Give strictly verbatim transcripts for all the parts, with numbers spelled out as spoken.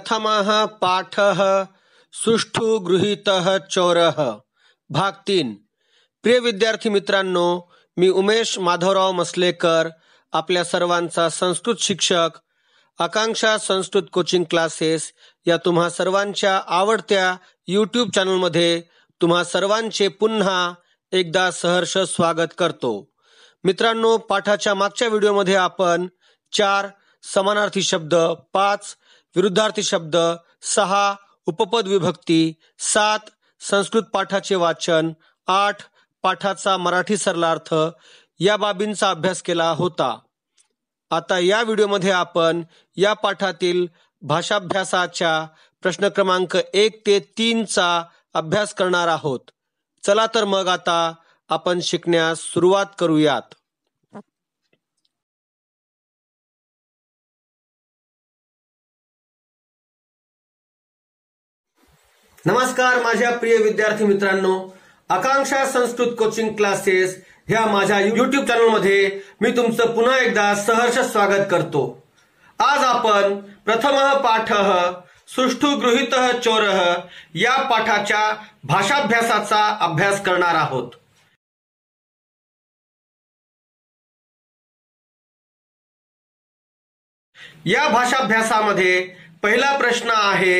प्रथमः पाठः सुष्ठु गृहीत: चौर भाग तीन। प्रिय विद्यार्थी मित्रांनो, मी उमेश माधवराव मसलेकर आपल्या सर्वांचा संस्कृत शिक्षक आकांक्षा संस्कृत कोचिंग क्लासेस या तुम्हा सर्वांच्या आवडत्या यूट्यूब चॅनलमध्ये तुम्हा सर्वांचे पुन्हा एकदा सहर्ष स्वागत करतो। मित्रांनो, पाठाच्या मागच्या व्हिडिओमध्ये आपण चार समानार्थी शब्द, पाच विरुद्धार्थी शब्द, सहा उपपद विभक्ती, सात संस्कृत पाठाचे वाचन, आठ पाठाचा मराठी सरलार्थ या बाबींचा अभ्यास केला होता। आता या व्हिडिओमध्ये आपण या पाठातील भाषाभ्यासाच्या प्रश्न क्रमांक एक ते तीन चा अभ्यास करणार आहोत। चला तर मग आता आपण शिकण्यास सुरुवात करूयात। नमस्कार माझ्या प्रिय विद्यार्थी मित्रांनो, आकांक्षा संस्कृत कोचिंग क्लासेस ह्या माझ्या यूट्यूब चॅनल मध्ये मी तुमचं पुन्हा एकदा सहर्ष स्वागत करतो। आज आपण प्रथम पाठ सुष्ठु गृहीत: चौर या पाठाच्या भाषाभ्यासाचा अभ्यास करणार आहोत। या भाषाभ्यासामध्ये पहिला प्रश्न आहे,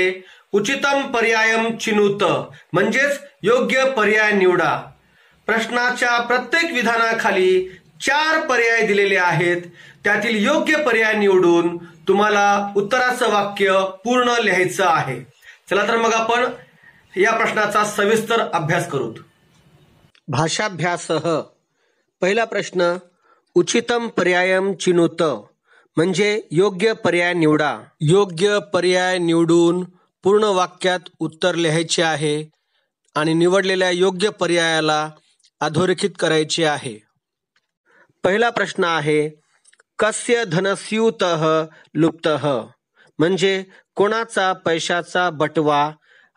उचितम पर्यायम चिनूत म्हणजेच योग्य पर्याय निवडा। प्रश्नाच्या प्रत्येक विधानाखाली चार पर्याय दिलेले आहेत, त्यातील योग्य पर्याय निवडून तुम्हाला उत्तराचं वाक्य पूर्ण लिहायचं आहे। चला तर मग आपण या प्रश्नाचा सविस्तर अभ्यास करूत। भाषाभ्यास: पहिला प्रश्न, उचितम पर्यायम चिनूत म्हणजे योग्य पर्याय निवडा। योग्य पर्याय निवडून पूर्ण वाक्यात उत्तर लिहायचे आहे आणि निवडलेल्या योग्य पर्यायाला अधोरेखित करायचे आहे। पहिला प्रश्न आहे, कस्य धनस्यूतः लुप्तः म्हणजे कोणाचा पैशाचा बटवा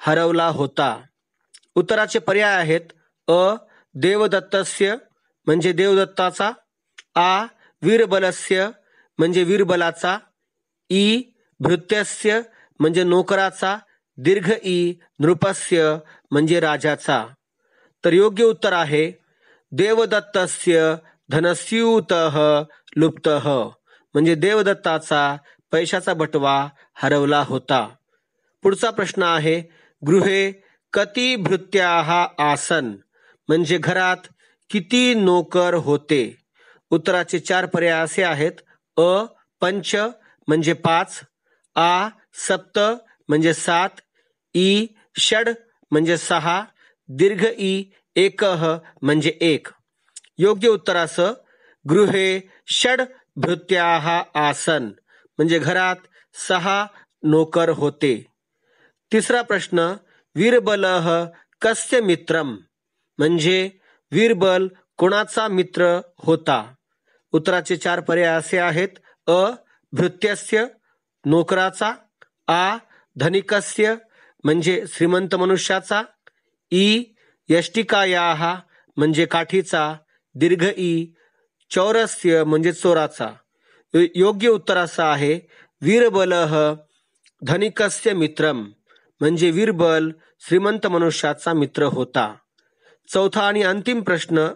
हरवला होता। उत्तराचे पर्याय आहेत, अ देवदत्तस्य म्हणजे देवदत्ताचा, आ वीरबलस्य म्हणजे वीरबलाचा, ई भृत्यस्य म्हणजे नोकराचा, दीर्घ ई नृपस्य म्हणजे राजाचा। तर योग्य उत्तर आहे देवदत्तस्य धनस्यूतः लुप्तः म्हणजे देवदत्ताचा पैशाचा बटवा हरवला होता। पुढचा प्रश्न आहे, गृहे कति भृत्याः आसन म्हणजे घरात किती नोकर होते। उत्तराचे चार पर्याय असे आहेत, अ पंच म्हणजे पाच, आ सप्त म्हणजे सात, ई षड म्हणजे सहा, दीर्घ ई एकह म्हणजे एक। योग्य उत्तराचं गृहे षड भृत्याः आसन म्हणजे घरात सहा नोकर होते। तिसरा प्रश्न, वीरबलः कस्य मित्रम म्हणजे वीरबल कोणाचा मित्र होता। उत्तराचे चार पर्याय असे आहेत, अ भृत्यस्य नोकराचा, आ धनिकस्य म्हणजे श्रीमंत मनुष्याचा, ई यष्टिकायाः म्हणजे काठीचा, दीर्घ ई चौरस्य म्हणजे चोराचा। योग्य उत्तर असं आहे वीरबलः धनिकस्य मित्रम म्हणजे वीरबल श्रीमंत मनुष्याचा मित्र होता। चौथा आणि अंतिम प्रश्न,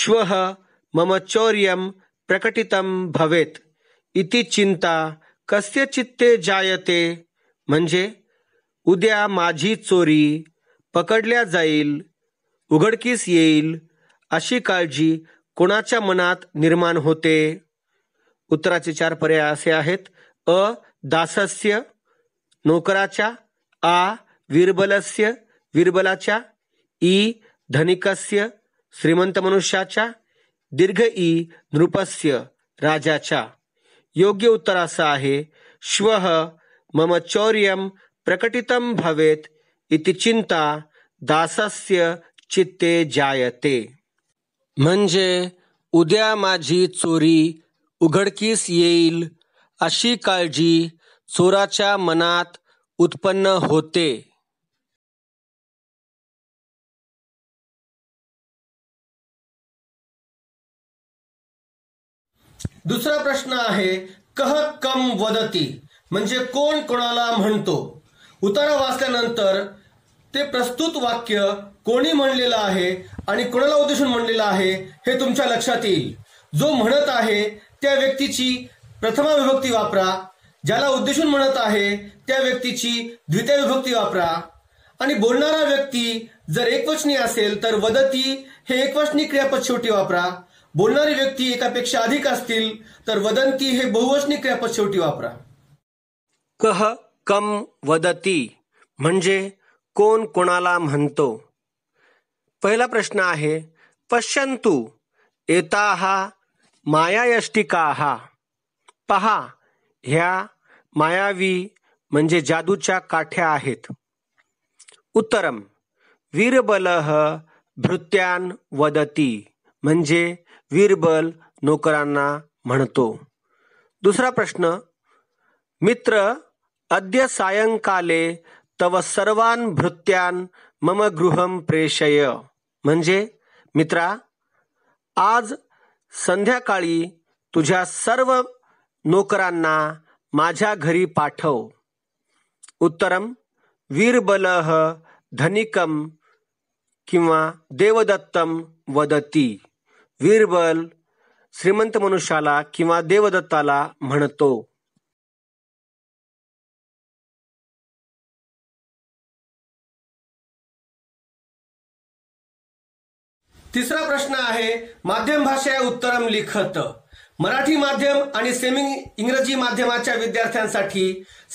श्वः मम चौर्यम प्रकटितम भवेत इति चिंता कस्य चित्ते जायते म्हणजे उद्या माझी चोरी पकडल्या जाईल, उघडकीस येईल अशी काळजी कोणाच्या मनात निर्माण होते। उत्तराचे चार पर्याय असे आहेत, अ दासस्य नोकराच्या, आ वीरबलस्य वीरबलाच्या, ई धनिकस्य श्रीमंत मनुष्याच्या, दीर्घ ई नृपस्य राजाच्या। योग्य उत्तर असं आहे श्वः मम चौर्यम प्रकटितम भवेत इति चिंता दासस्य चित्ते जायते म्हणजे उद्या माझी चोरी उघडकीस येईल अशी काळजी चोराच्या मनात उत्पन्न होते। दुसरा प्रश्न आहे, कह कम वदती म्हणजे कोण कोणाला म्हणतो। उतारा वाचल्यानंतर ते प्रस्तुत वाक्य कोणी म्हणलेलं आहे आणि कोणाला उद्देशून म्हणलेलं आहे हे तुमच्या लक्षात येईल। जो म्हणत आहे त्या व्यक्तीची प्रथमा विभक्ती वापरा, ज्याला उद्देशून म्हणत आहे त्या व्यक्तीची द्वितीय विभक्ती वापरा। आणि बोलणारा व्यक्ती जर एकवचनी असेल तर वदती हे एकवचनी क्रियापद शेवटी वापरा। बोलणारी व्यक्ती एकापेक्षा अधिक असतील तर वदंती हे बहुवचनी क्रियापद शेवटी वापरा। कह कम वदती म्हणजे कोण कोणाला म्हणतो। पहिला प्रश्न आहे पश्यंतु एताः मायायष्टिकाः, पहा ह्या मायावी म्हणजे जादूच्या काठ्या आहेत। उत्तरम वीरबलः भृत्यान वदती म्हणजे वीरबल नोकरांना म्हणतो। दुसरा प्रश्न मित्र अद्य सायंकाले तव सर्वान भृत्यान मम गृहं प्रेषय म्हणजे मित्रा आज संध्याकाळी तुझ्या सर्व नोकरांना माझ्या घरी पाठव। उत्तरम वीरबलः धनिकम किंवा देवदत्तम वदती वीरबल श्रीमंत मनुष्याला किंवा देवदत्ताला म्हणतो। तिसरा प्रश्न आहे माध्यम भाषा उत्तरम लिखत। मराठी माध्यम आणि सेमी इंग्रजी माध्यमाच्या विद्यार्थ्यांसाठी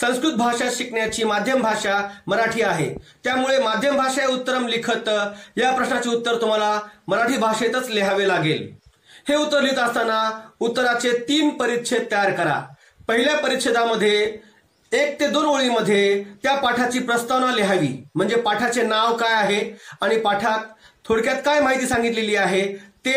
संस्कृत भाषा शिकण्याची माध्यम भाषा मराठी आहे, त्यामुळे माध्यम भाषा उत्तरम लिखत या प्रश्नाचे उत्तर तुम्हाला मराठी भाषेतच लिहावे लागेल। हे उत्तर लिहित असताना उत्तराचे तीन परिच्छेद तयार करा। पहिल्या परिच्छेदामध्ये एक ते दोन ओळीमध्ये त्या पाठाची प्रस्तावना लिहावी, म्हणजे पाठाचे नाव काय आहे आणि पाठात थोडक्यात काय माहिती सांगितलेली आहे ते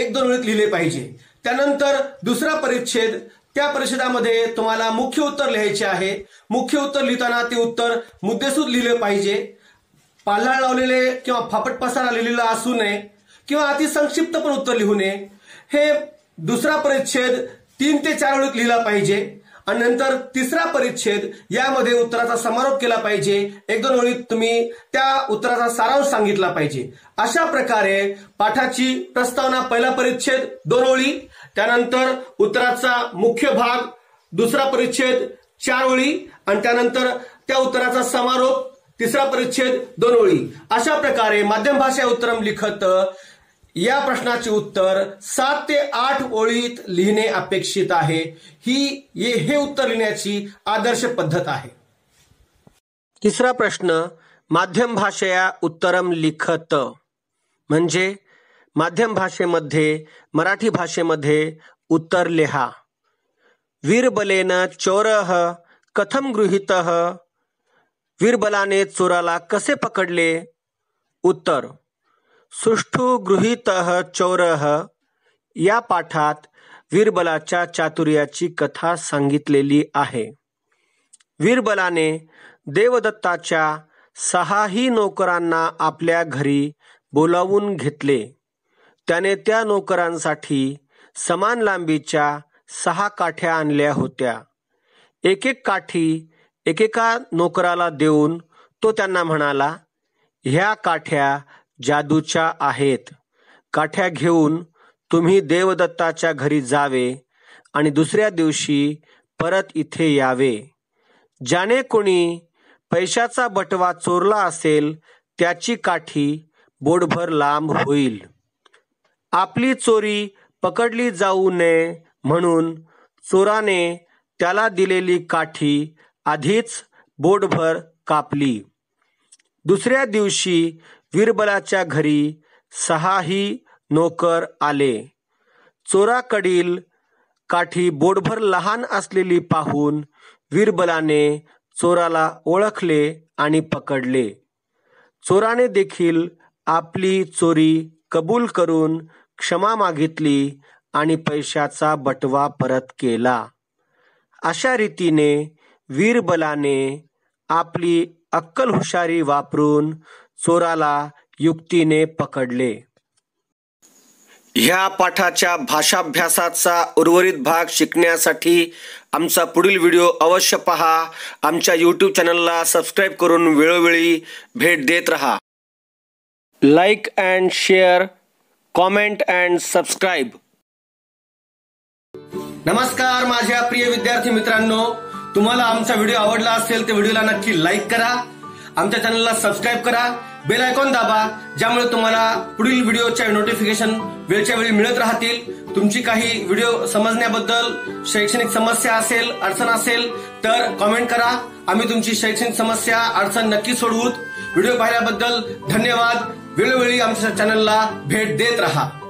एक दोन ओळीत लिहिले पाहिजे। त्यानंतर दुसरा परिच्छेद, त्या परिच्छेदामध्ये तुम्हाला मुख्य उत्तर लिहायचे आहे। मुख्य उत्तर लिहिताना ते उत्तर मुद्देसूद लिहिले पाहिजे, पाल्हाळ लावलेले किंवा फापट पसारा लिहिलेला असू नये किंवा अतिसंक्षिप्त पण उत्तर लिहू नये। हे दुसरा परिच्छेद तीन ते चार ओळीत लिहिला पाहिजे आणि नंतर तिसरा परिच्छेद यामध्ये उत्तराचा समारोप केला पाहिजे। एक दोन ओळीत तुम्ही त्या उत्तराचा सारांश सांगितला पाहिजे। अशा प्रकारे पाठाची प्रस्तावना पहिला परिच्छेद दोन ओळी, त्यानंतर उत्तराचा मुख्य भाग दुसरा परिच्छेद चार ओळी आणि त्यानंतर त्या उत्तराचा समारोप तिसरा परिच्छेद दोन ओळी। अशा प्रकारे माध्यम भाषा उत्तरम लिखत या प्रश्नाचे उत्तर सात ते आठ ओळीत लिहिणे अपेक्षित आहे। ही ये हे उत्तर लिहिण्याची आदर्श पद्धत आहे। तिसरा प्रश्न माध्यम भाषया उत्तरम लिखत म्हणजे माध्यम भाषेमध्ये मराठी भाषेमध्ये उत्तर लिहा। वीरबलेन चौरः कथम गृहीतः वीरबलाने चोराला कसे पकडले। उत्तर सुष्ठु गृहीत चौर या पाठात वीरबलाच्या चातुर्याची कथा सांगितलेली आहे। वीरबलाने देवदत्ताच्या सहाही नोकरांना आपल्या घरी बोलावून घेतले, त्याने त्या नोकरांसाठी समान लांबीच्या सहा काठ्या आणल्या होत्या। एक एक काठी एकेका नोकराला देऊन तो त्यांना म्हणाला ह्या काठ्या जादूच्या आहेत, काठ्या घेऊन तुम्ही देवदत्ताच्या घरी जावे आणि दुसऱ्या दिवशी परत इथे यावे। ज्याने कोणी पैशाचा बटवा चोरला असेल त्याची काठी बोटभर लांब होईल। आपली चोरी पकडली जाऊ नये म्हणून चोराने त्याला दिलेली काठी आधीच बोटभर कापली। दुसऱ्या दिवशी वीरबलाच्या घरी सहाही नोकर आले, चोराकडील काठी बोटभर लहान असलेली पाहून वीरबलाने चोराला ओळखले आणि पकडले। चोराने देखील आपली चोरी कबूल करून क्षमा मागितली आणि पैशाचा बटवा परत केला। अशा रीतीने वीरबलाने आपली अक्कल हुशारी वापरून चोराला युक्तीने पकडले। ह्या पाठाच्या भाषाभ्यासाचा उर्वरित भाग शिकण्यासाठी आमचा पुढील व्हिडिओ अवश्य पहा। आमच्या यूट्यूब चॅनलला सबस्क्राइब करून वेळोवेळी भेट देत रहा। Like and share, comment and subscribe. नमस्कार माझ्या प्रिय विद्यार्थी मित्रांनो, तुम्हाला आमचा व्हिडिओ आवडला असेल तर व्हिडिओला नक्की लाईक करा, आमच्या चॅनलला सबस्क्राइब करा, बेल आयकॉन दाबा, ज्यामुळे तुम्हाला पुढील व्हिडिओच्या नोटिफिकेशन वेळच्या वेळी मिळत राहतील। तुमची काही व्हिडिओ समजण्याबद्दल शैक्षणिक समस्या असेल, अडचण असेल तर कमेंट करा, आम्ही तुमची शैक्षणिक समस्या अडचण नक्की सोडवू। व्हिडिओ पाहिल्याबद्दल धन्यवाद। वेळोवेळी आमच्या चॅनलला भेट देत राहा।